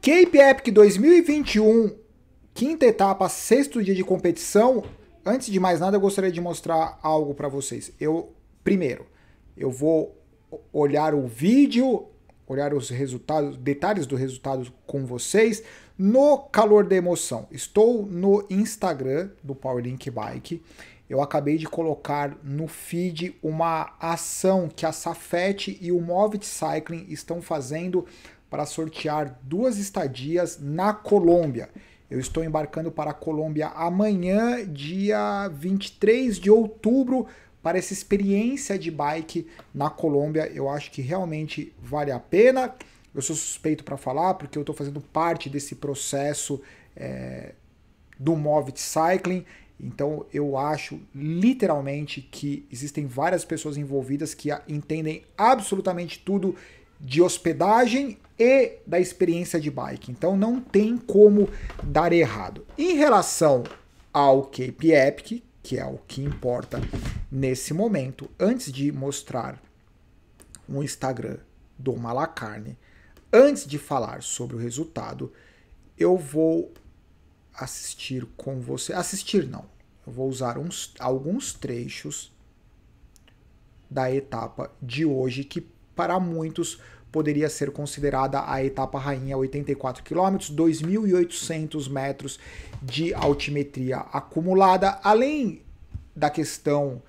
Cape Epic 2021, quinta etapa, sexto dia de competição. Antes de mais nada, eu gostaria de mostrar algo para vocês. Primeiro, eu vou olhar o vídeo, olhar os resultados, detalhes do resultado com vocês no calor da emoção. Estou no Instagram do Powerlink Bike. Eu acabei de colocar no feed uma ação que a Safete e o Movit Cycling estão fazendo para sortear 2 estadias na Colômbia. Eu estou embarcando para a Colômbia amanhã, dia 23 de outubro, para essa experiência de bike na Colômbia. Eu acho que realmente vale a pena. Eu sou suspeito para falar, porque eu estou fazendo parte desse processo do Movit Cycling. Então eu acho literalmente que existem várias pessoas envolvidas que entendem absolutamente tudo de hospedagem e da experiência de bike. Então não tem como dar errado. Em relação ao Cape Epic, que é o que importa nesse momento, antes de mostrar o Instagram do Malacarne, antes de falar sobre o resultado, eu vou assistir com você. Eu vou usar alguns trechos da etapa de hoje, que para muitos poderia ser considerada a etapa rainha. 84 km, 2.800 metros de altimetria acumulada. Além da questão,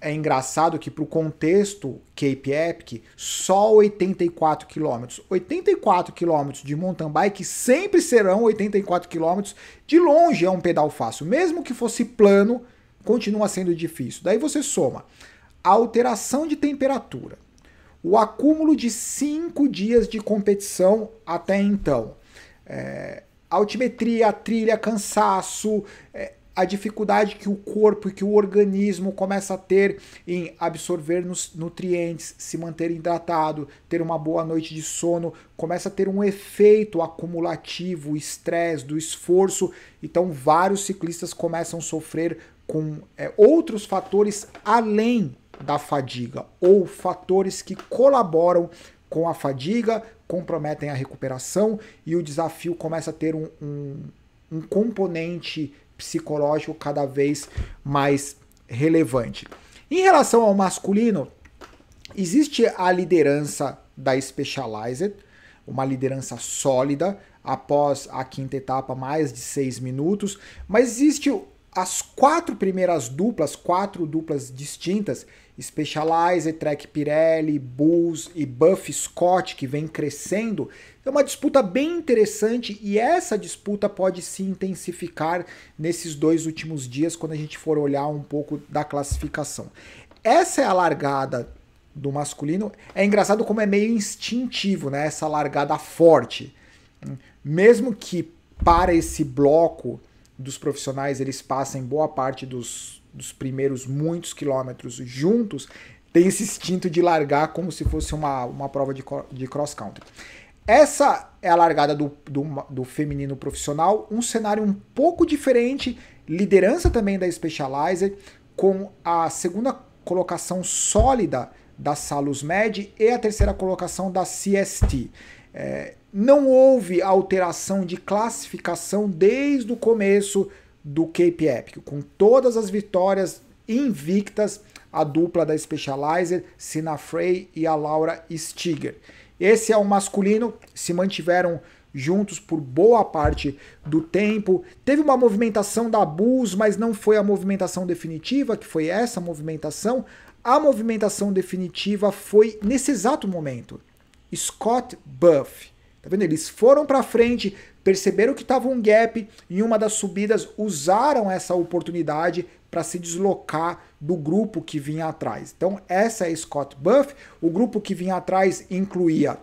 é engraçado que para o contexto Cape Epic, só 84 km. 84 km de mountain bike sempre serão 84 km. De longe é um pedal fácil. Mesmo que fosse plano, continua sendo difícil. Daí você soma a alteração de temperatura, o acúmulo de 5 dias de competição até então, altimetria, trilha, cansaço, a dificuldade que o corpo e que o organismo começa a ter em absorver nutrientes, se manter hidratado, ter uma boa noite de sono, começa a ter um efeito acumulativo, o estresse do esforço. Então vários ciclistas começam a sofrer com outros fatores além da fadiga, ou fatores que colaboram com a fadiga, comprometem a recuperação, e o desafio começa a ter um componente psicológico cada vez mais relevante. Em relação ao masculino, existe a liderança da Specialized, uma liderança sólida após a quinta etapa, mais de 6 minutos, mas existe as 4 primeiras duplas, 4 duplas distintas, Specialized, Trek-Pirelli, Bulls e Buff-Scott, que vem crescendo. É uma disputa bem interessante, e essa disputa pode se intensificar nesses 2 últimos dias, quando a gente for olhar um pouco da classificação. Essa é a largada do masculino. É engraçado como é meio instintivo, né? Essa largada forte. Mesmo que para esse bloco dos profissionais eles passem boa parte dos primeiros muitos quilômetros juntos, tem esse instinto de largar como se fosse uma prova de cross-country. Essa é a largada do feminino profissional, um cenário um pouco diferente, liderança também da Specialized, com a segunda colocação sólida da Salus Med e a terceira colocação da CST. Não houve alteração de classificação desde o começo do Cape Epic, com todas as vitórias invictas, a dupla da Specialized, Sina Frei e a Laura Stigger. Esse é o masculino, se mantiveram juntos por boa parte do tempo. Teve uma movimentação da Bulls, mas não foi a movimentação definitiva, que foi essa movimentação. A movimentação definitiva foi nesse exato momento. Scott Buff, tá vendo? Eles foram para frente, perceberam que estava um gap em uma das subidas, usaram essa oportunidade para se deslocar do grupo que vinha atrás. Então essa é Scott Buff. O grupo que vinha atrás incluía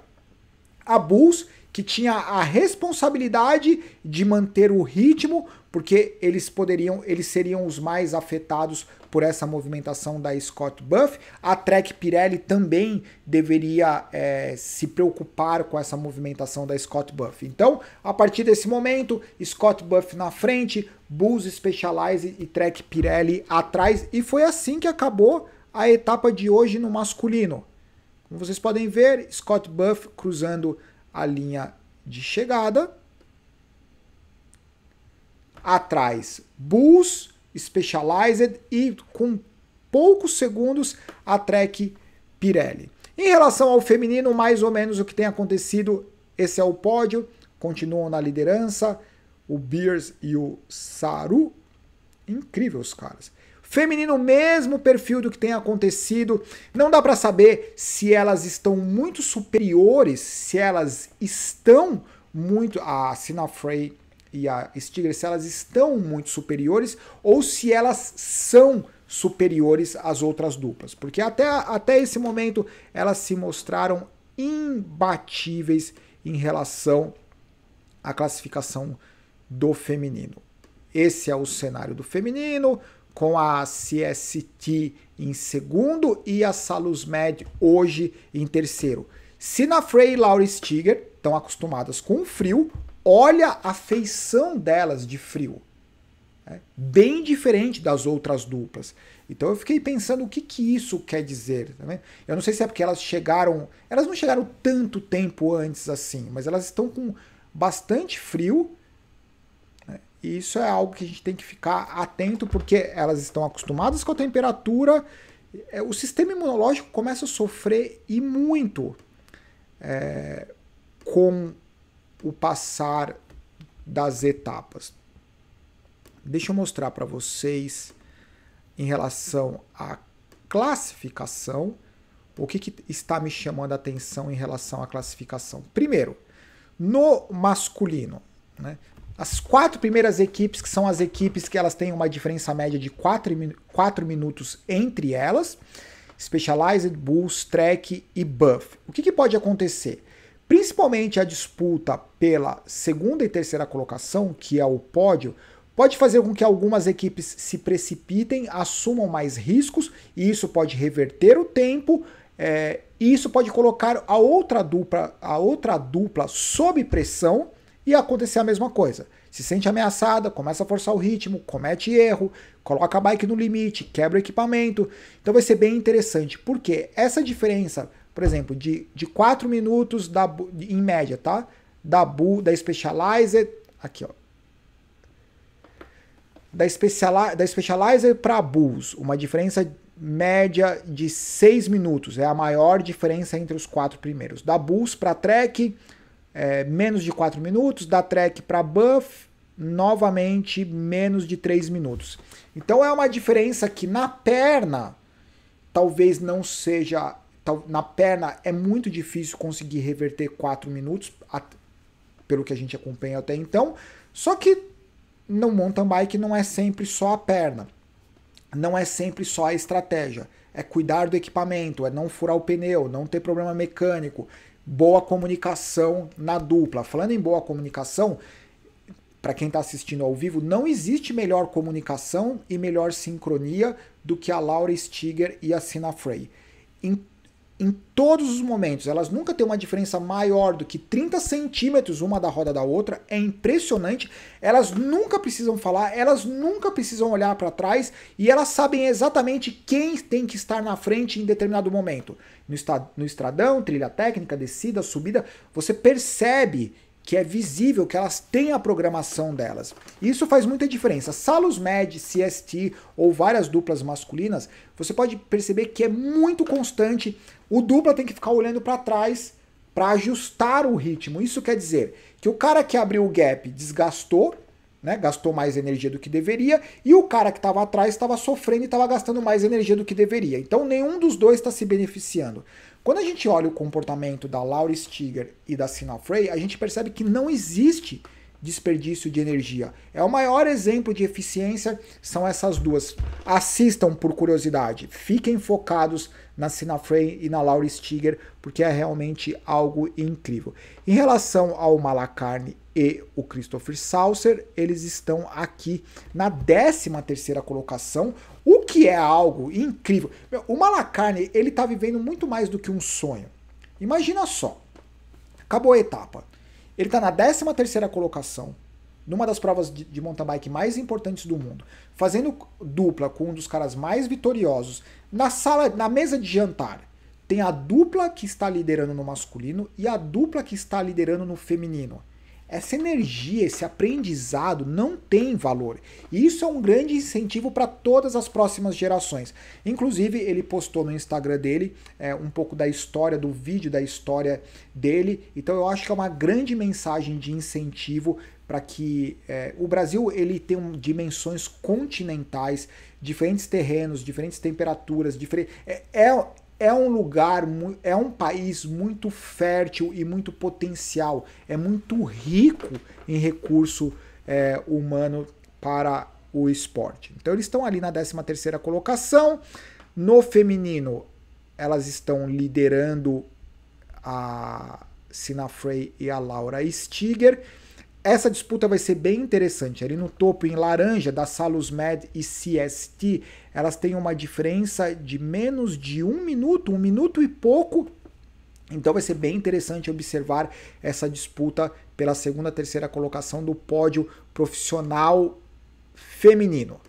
a Bulls, que tinha a responsabilidade de manter o ritmo, porque eles seriam os mais afetados por essa movimentação da Scott Buff. A Trek-Pirelli também deveria se preocupar com essa movimentação da Scott Buff. Então, a partir desse momento, Scott Buff na frente, Bulls, Specialized e Trek-Pirelli atrás, e foi assim que acabou a etapa de hoje no masculino. Como vocês podem ver, Scott Buff cruzando a linha de chegada. Atrás, Bulls, Specialized e com poucos segundos a Trek-Pirelli. Em relação ao feminino, mais ou menos o que tem acontecido, esse é o pódio, continuam na liderança, o Beers e o Saru, incrível os caras. Feminino, mesmo perfil do que tem acontecido, não dá para saber se elas estão muito superiores, se elas estão muito, a Sina Frei e a Stigger, se elas estão muito superiores ou se elas são superiores às outras duplas, porque até esse momento elas se mostraram imbatíveis em relação à classificação do feminino. Esse é o cenário do feminino, com a CST em segundo e a Salus Med hoje em terceiro. Sina Frei e Laura Stigger estão acostumadas com o frio, olha a feição delas de frio. É bem diferente das outras duplas. Então eu fiquei pensando o que que isso quer dizer. Tá vendo? Eu não sei se é porque elas chegaram... Elas não chegaram tanto tempo antes assim, mas elas estão com bastante frio. Né? E isso é algo que a gente tem que ficar atento, porque elas estão acostumadas com a temperatura. O sistema imunológico começa a sofrer e muito com o passar das etapas. Deixa eu mostrar para vocês, em relação à classificação, o que que está me chamando a atenção em relação à classificação. Primeiro, no masculino, né, as quatro primeiras equipes, que são as equipes que elas têm uma diferença média de 4 minutos entre elas, Specialized, Bulls, Trek e Buff. O que que pode acontecer? Principalmente a disputa pela segunda e terceira colocação, que é o pódio, pode fazer com que algumas equipes se precipitem, assumam mais riscos, e isso pode reverter o tempo, e isso pode colocar a outra dupla sob pressão e acontecer a mesma coisa. Se sente ameaçada, começa a forçar o ritmo, comete erro, coloca a bike no limite, quebra o equipamento. Então vai ser bem interessante, porque essa diferença, por exemplo, de 4 minutos em média, tá? Da Specialized, aqui ó, da Specializer para a Bulls, uma diferença média de 6 minutos, é a maior diferença entre os quatro primeiros. Da Bulls para a Trek, menos de 4 minutos, da Trek para a Buff, novamente menos de 3 minutos. Então é uma diferença que na perna, talvez não seja, na perna é muito difícil conseguir reverter 4 minutos, pelo que a gente acompanha até então, só que no mountain bike não é sempre só a perna, não é sempre só a estratégia, é cuidar do equipamento, é não furar o pneu, não ter problema mecânico, boa comunicação na dupla. Falando em boa comunicação, para quem está assistindo ao vivo, não existe melhor comunicação e melhor sincronia do que a Laura Stigger e a Sina Frei. Em todos os momentos, elas nunca têm uma diferença maior do que 30 centímetros uma da roda da outra, é impressionante, elas nunca precisam falar, elas nunca precisam olhar para trás e elas sabem exatamente quem tem que estar na frente em determinado momento. No estradão, trilha técnica, descida, subida, você percebe que é visível que elas têm a programação delas. Isso faz muita diferença. Salus Med, CST ou várias duplas masculinas, você pode perceber que é muito constante. O dupla tem que ficar olhando para trás para ajustar o ritmo. Isso quer dizer que o cara que abriu o gap desgastou, né, gastou mais energia do que deveria, e o cara que estava atrás estava sofrendo e estava gastando mais energia do que deveria. Então nenhum dos dois está se beneficiando. Quando a gente olha o comportamento da Laura Stigger e da Sina Frei, a gente percebe que não existe desperdício de energia. É o maior exemplo de eficiência, são essas duas. Assistam por curiosidade, fiquem focados na Sina Frei e na Laura Stigger, porque é realmente algo incrível. Em relação ao Malacarne e o Christopher Sauer, eles estão aqui na 13ª colocação, o que é algo incrível. O Malacarne, ele tá vivendo muito mais do que um sonho. Imagina só, acabou a etapa, ele tá na 13ª colocação, numa das provas de mountain bike mais importantes do mundo, fazendo dupla com um dos caras mais vitoriosos, na mesa de jantar, tem a dupla que está liderando no masculino e a dupla que está liderando no feminino. Essa energia, esse aprendizado não tem valor. E isso é um grande incentivo para todas as próximas gerações. Inclusive, ele postou no Instagram dele um pouco da história, do vídeo da história dele. Então, eu acho que é uma grande mensagem de incentivo para que o Brasil ele tem dimensões continentais, diferentes terrenos, diferentes temperaturas, é um país muito fértil e muito potencial, é muito rico em recurso humano para o esporte. Então eles estão ali na 13ª colocação. No feminino, elas estão liderando a Sina Frei e a Laura Stigger. Essa disputa vai ser bem interessante. Ali no topo, em laranja, da Salus Med e CST, elas têm uma diferença de menos de um minuto e pouco. Então vai ser bem interessante observar essa disputa pela 2ª, 3ª colocação do pódio profissional feminino.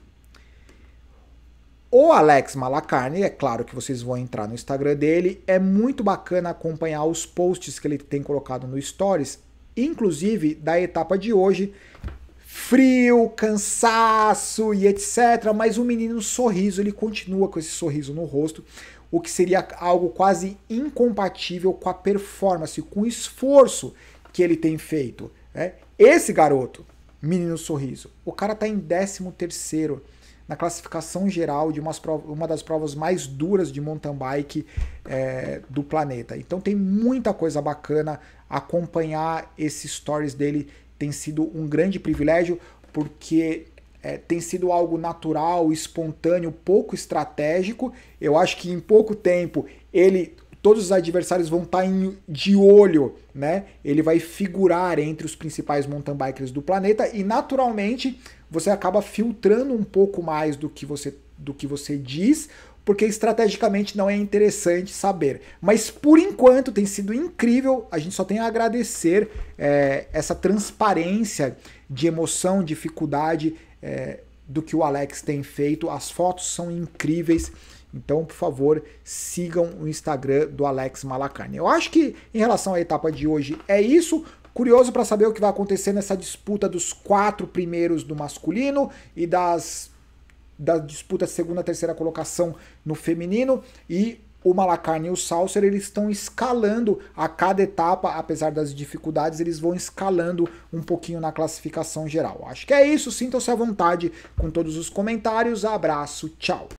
O Alex Malacarne, é claro que vocês vão entrar no Instagram dele, é muito bacana acompanhar os posts que ele tem colocado no Stories, inclusive da etapa de hoje, frio, cansaço e etc, mas o menino sorriso, ele continua com esse sorriso no rosto, o que seria algo quase incompatível com a performance, com o esforço que ele tem feito, né? Esse garoto, menino sorriso, o cara tá em 13º na classificação geral de uma das provas mais duras de mountain bike do planeta. Então tem muita coisa bacana, acompanhar esses stories dele tem sido um grande privilégio, porque tem sido algo natural, espontâneo, pouco estratégico. Eu acho que em pouco tempo todos os adversários vão estar de olho, né? Ele vai figurar entre os principais mountain bikers do planeta e naturalmente você acaba filtrando um pouco mais do que você diz, porque estrategicamente não é interessante saber. Mas por enquanto tem sido incrível, a gente só tem a agradecer essa transparência de emoção, dificuldade do que o Alex tem feito. As fotos são incríveis. Então, por favor, sigam o Instagram do Alex Malacarne. Eu acho que em relação à etapa de hoje é isso. Curioso para saber o que vai acontecer nessa disputa dos 4 primeiros do masculino e da disputa 2ª, 3ª colocação no feminino. E o Malacarne e o Sauer, eles estão escalando a cada etapa, apesar das dificuldades, eles vão escalando um pouquinho na classificação geral. Acho que é isso, sintam-se à vontade com todos os comentários. Abraço, tchau!